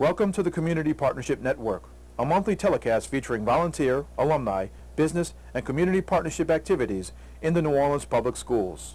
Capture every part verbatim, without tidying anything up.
Welcome to the Community Partnership Network, a monthly telecast featuring volunteer, alumni, business, and community partnership activities in the New Orleans Public Schools.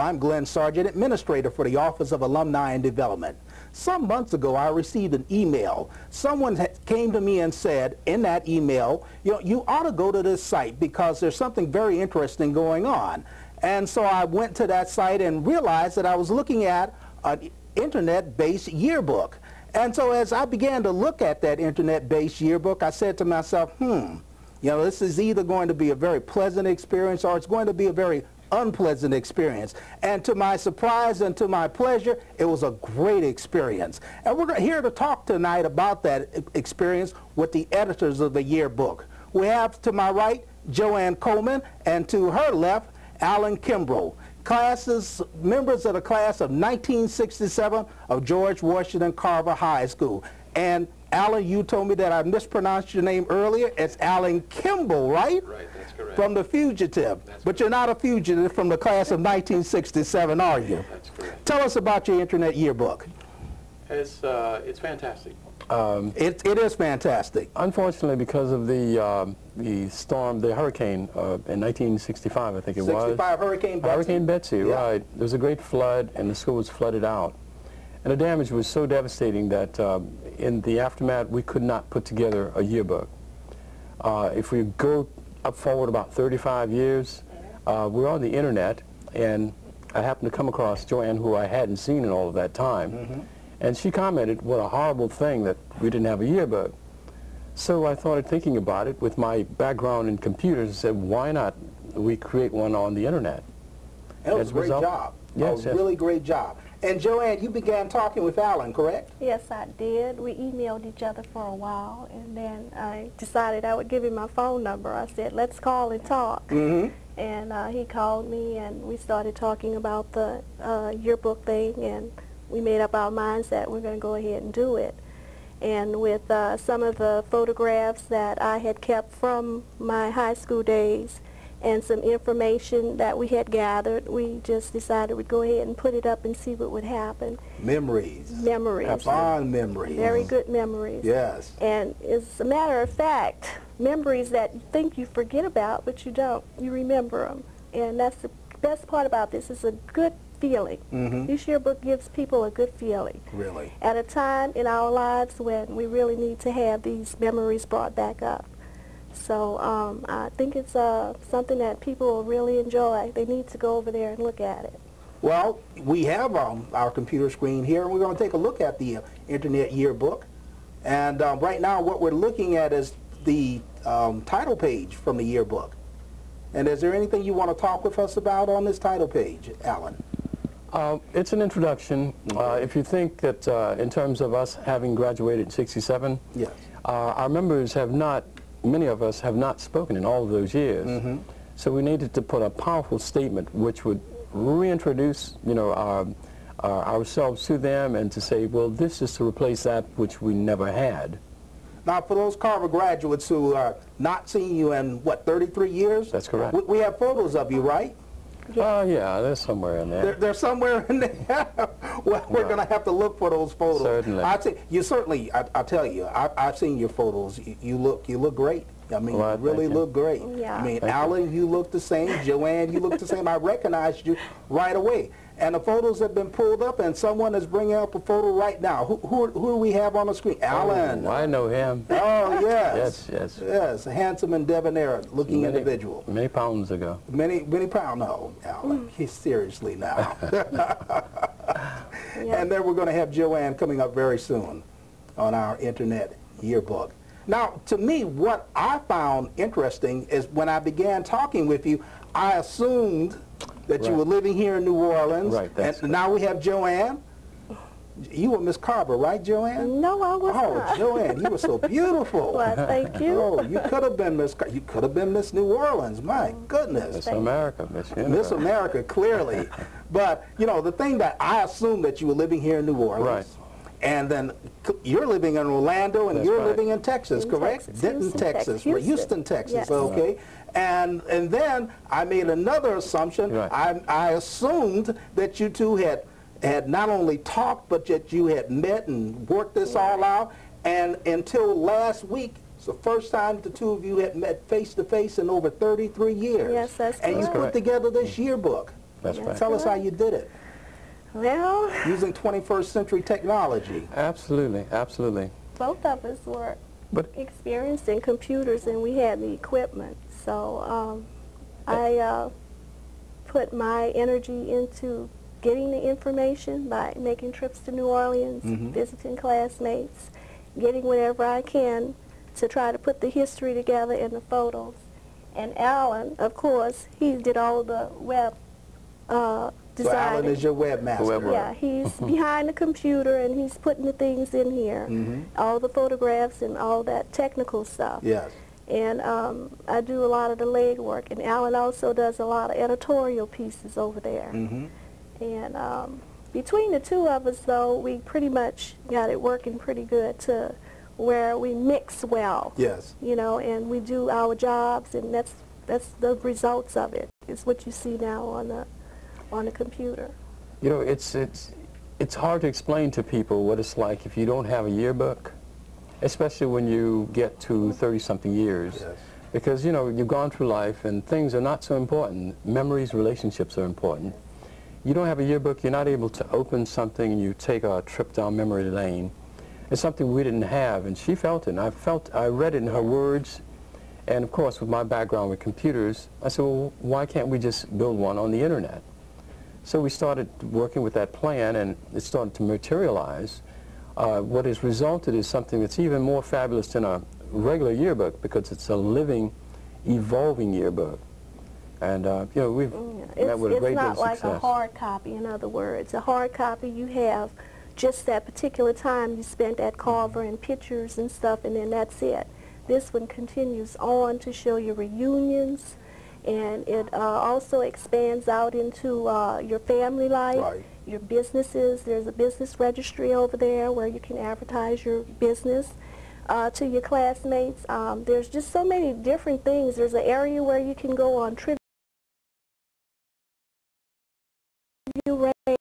I'm Glenn Sargent, administrator for the Office of Alumni and Development. Some months ago, I received an email. Someone came to me and said, in that email, you know, you ought to go to this site because there's something very interesting going on. And so I went to that site and realized that I was looking at an internet-based yearbook. And so as I began to look at that internet-based yearbook, I said to myself, hmm, you know, this is either going to be a very pleasant experience or it's going to be a very unpleasant experience. And to my surprise and to my pleasure, it was a great experience. And we're here to talk tonight about that experience with the editors of the yearbook. We have to my right Joanne Coleman, and to her left Allen Kimble, classes members of the class of nineteen sixty-seven of George Washington Carver High School. And Allen, you told me that I mispronounced your name earlier. It's Allen Kimble, right? Right, that's correct. From The Fugitive. That's but correct. You're not a fugitive from the class of nineteen sixty-seven, are you? That's correct. Tell us about your internet yearbook. It's, uh, it's fantastic. Um, it, it is fantastic. Unfortunately, because of the, uh, the storm, the hurricane uh, in nineteen sixty-five, I think it was. sixty-five Hurricane Betsy. Hurricane Betsy, yeah. Right. There was a great flood, and the school was flooded out. And the damage was so devastating that uh, in the aftermath, we could not put together a yearbook. Uh, if we go up forward about thirty-five years, uh, we're on the internet, and I happened to come across Joanne, who I hadn't seen in all of that time. Mm-hmm. And she commented, what a horrible thing that we didn't have a yearbook. So I started thinking about it with my background in computers and said, why not we create one on the internet? That was a great job. Yes, a really great job. And Joanne, you began talking with Allen, correct? Yes, I did. We emailed each other for a while, and then I decided I would give him my phone number. I said, let's call and talk. Mm-hmm. And uh, he called me, and we started talking about the uh, yearbook thing, and we made up our minds that we're going to go ahead and do it. And with uh, some of the photographs that I had kept from my high school days, and some information that we had gathered, we just decided we'd go ahead and put it up and see what would happen. Memories. Memories. Fond memories. Very good memories. Yes. And as a matter of fact, memories that you think you forget about, but you don't. You remember them. And that's the best part about this. It's a good feeling. Mm-hmm. This yearbook gives people a good feeling. Really. At a time in our lives when we really need to have these memories brought back up. So um, I think it's uh, something that people will really enjoy. They need to go over there and look at it. Well, we have um, our computer screen here, and we're going to take a look at the uh, Internet Yearbook. And um, right now what we're looking at is the um, title page from the yearbook. And is there anything you want to talk with us about on this title page, Allen? Uh, it's an introduction. Okay. Uh, if you think that uh, in terms of us having graduated in sixty-seven, yes. uh, our members have not many of us have not spoken in all of those years. Mm-hmm. So we needed to put a powerful statement which would reintroduce, you know, our, our, ourselves to them and to say, well, this is to replace that which we never had. Now, for those Carver graduates who are not seeing you in, what, thirty-three years? That's correct. We, we have photos of you, right? Oh, uh, yeah, they're somewhere in there. They're, they're somewhere in there. Well, we're no. going to have to look for those photos. Certainly. I see, you certainly, I, I tell you, I, I've seen your photos. You, you look, you look great. I mean, well, you really you. look great. Yeah. I mean, thank Allen, you. you look the same. Joanne, you look the same. I recognized you right away. And the photos have been pulled up, and someone is bringing up a photo right now. Who, who, who do we have on the screen? Allen. Oh, I know him. Oh, yes. Yes, yes. Yes, a handsome and debonair-looking individual. Many pounds ago. Many, many pounds. No, Allen. Mm. He's seriously now. Yeah. And then we're going to have Joanne coming up very soon on our internet yearbook. Now, to me, what I found interesting is when I began talking with you, I assumed that right. you were living here in New Orleans, right, and right. now we have Joanne. You were Miss Carver, right, Joanne? No, I was oh, not. Oh, Joanne, you were so beautiful. Well, thank you. Oh, you could have been Miss Car you could have been Miss New Orleans. My oh, goodness. Miss America, Miss Universe. Miss America, clearly. But, you know, the thing that I assumed that you were living here in New Orleans. Right. And then you're living in Orlando, and That's you're right. living in Texas, in correct? Texas, Denton, Houston, Texas, Houston, Houston Texas, yes. okay? Right. And and then I made another assumption. Right. I, I assumed that you two had had not only talked, but that you had met and worked this right. all out. And until last week, it's the first time the two of you had met face-to-face in over thirty-three years. Yes, that's And correct. you put together this yearbook. That's right. Tell us how you did it. Well... Using twenty-first century technology. Absolutely, absolutely. Both of us were but, experienced in computers, and we had the equipment. So um, I uh, put my energy into getting the information by making trips to New Orleans, mm-hmm. visiting classmates, getting whatever I can to try to put the history together in the photos. And Allen, of course, he did all the web uh, designing. So Allen is your webmaster. Web yeah, he's behind the computer and he's putting the things in here, mm-hmm. all the photographs and all that technical stuff. Yes. And um, I do a lot of the legwork, and Allen also does a lot of editorial pieces over there. Mm-hmm. And um, between the two of us, though, we pretty much got it working pretty good to where we mix well. Yes. You know, and we do our jobs, and that's that's the results of it. It's what you see now on the on the computer. You know, it's it's it's hard to explain to people what it's like if you don't have a yearbook, especially when you get to thirty-something years. Yes. Because, you know, you've gone through life, and things are not so important. Memories, relationships are important. You don't have a yearbook, you're not able to open something and you take a trip down memory lane. It's something we didn't have, and she felt it, and I felt, I read it in her words, and of course with my background with computers, I said, well, why can't we just build one on the internet? So we started working with that plan, and it started to materialize. Uh, what has resulted is something that's even more fabulous than a regular yearbook, because it's a living, evolving yearbook. And, uh, you know, we've yeah, met with a great deal of success. It's not like a hard copy, in other words. A hard copy, you have just that particular time you spent at Carver and pictures and stuff, and then that's it. This one continues on to show your reunions, and it uh, also expands out into uh, your family life, right. your businesses. There's a business registry over there where you can advertise your business. Uh, to your classmates. Um, there's just so many different things. There's an area where you can go on trivia. You write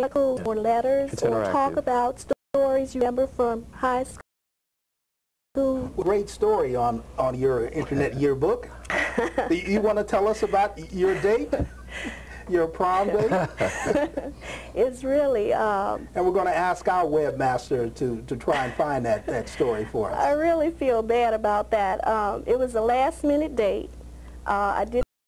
articles or letters or talk about stories you remember from high school. Great story on, on your internet yearbook. You want to tell us about your date? Your prom date? It's really... Um, and we're going to ask our webmaster to, to try and find that, that story for us. I really feel bad about that. Um, it was a last-minute date. Uh, I did